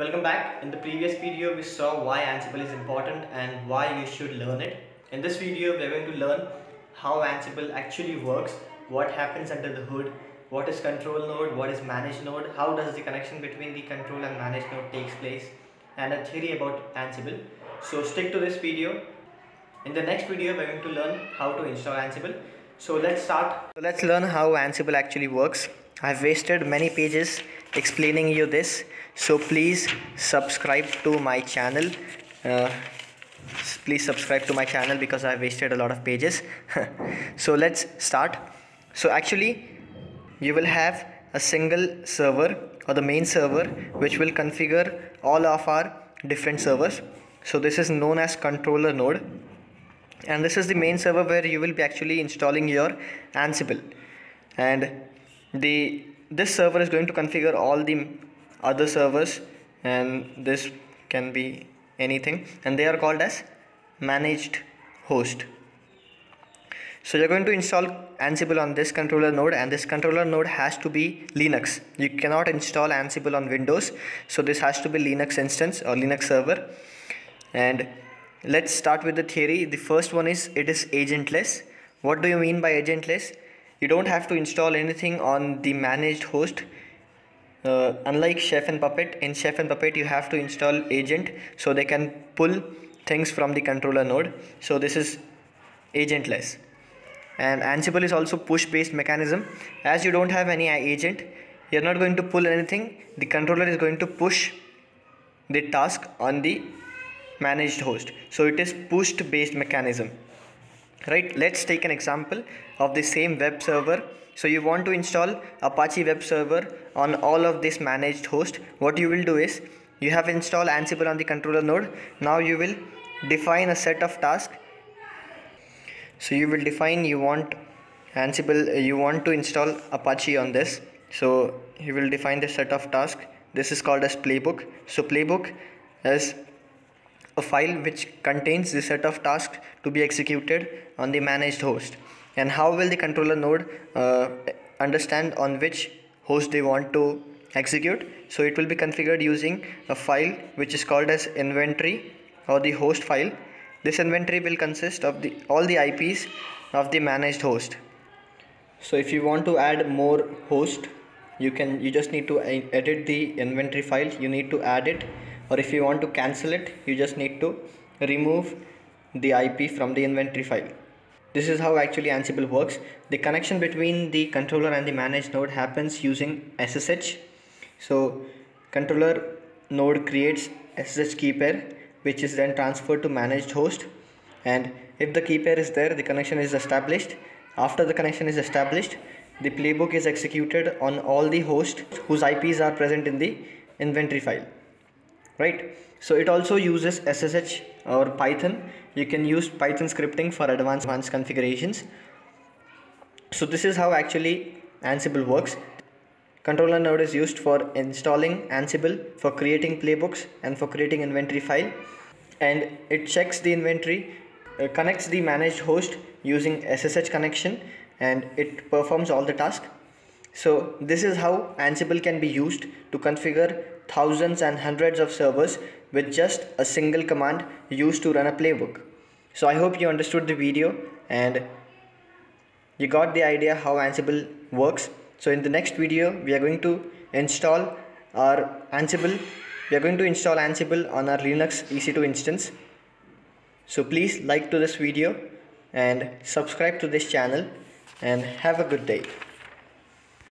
Welcome back. In the previous video we saw why Ansible is important and why you should learn it. In this video we are going to learn how Ansible actually works, what happens under the hood, what is control node, what is manage node, how does the connection between the control and manage node takes place, and a theory about Ansible. So stick to this video. In the next video we are going to learn how to install Ansible. So let's start. So let's learn how Ansible actually works. I've wasted many pages explaining you this, so please subscribe to my channel. Please subscribe to my channel because I've wasted a lot of pages. So let's start. So actually you will have a single server, or the main server, which will configure all of our different servers. So this is known as controller node, and this is the main server where you will be actually installing your Ansible, and this server is going to configure all the other servers, and this can be anything, and they are called as managed host. So you're going to install Ansible on this controller node, and this controller node has to be Linux. You cannot install Ansible on Windows, so this has to be Linux instance or Linux server. And let's start with the theory. The first one is it is agentless. What do you mean by agentless? You don't have to install anything on the managed host. Unlike Chef and Puppet, in Chef and Puppet you have to install agent so they can pull things from the controller node. So this is agentless. And Ansible is also push based mechanism. As you don't have any agent, you're not going to pull anything. The controller is going to push the task on the managed host. So it is push based mechanism. Right, let's take an example of the same web server. So you want to install Apache web server on all of this managed host. What you will do is, you have installed Ansible on the controller node. Now you will define a set of tasks. So you will define you want to install Apache on this. So you will define the set of tasks. This is called as playbook. So playbook is a file which contains the set of tasks to be executed on the managed host. And how will the controller node understand on which host they want to execute? So it will be configured using a file which is called as inventory, or the host file. This inventory will consist of all the IPs of the managed host. So if you want to add more host, you just need to edit the inventory file, you need to add it, or if you want to cancel it, you just need to remove the IP from the inventory file. This is how actually Ansible works. The connection between the controller and the managed node happens using SSH. So controller node creates SSH key pair, which is then transferred to managed host, and if the key pair is there, the connection is established. After the connection is established, the playbook is executed on all the hosts whose IPs are present in the inventory file. Right, so it also uses SSH or Python. You can use Python scripting for advanced configurations. So this is how actually Ansible works. Controller node is used for installing Ansible, for creating playbooks, and for creating inventory file, and it checks the inventory, connects the managed host using SSH connection, and it performs all the tasks. So this is how Ansible can be used to configure thousands and hundreds of servers with just a single command used to run a playbook. So I hope you understood the video and you got the idea how Ansible works. So in the next video we are going to install our Ansible. We are going to install Ansible on our Linux EC2 instance. So please like to this video and subscribe to this channel, and have a good day.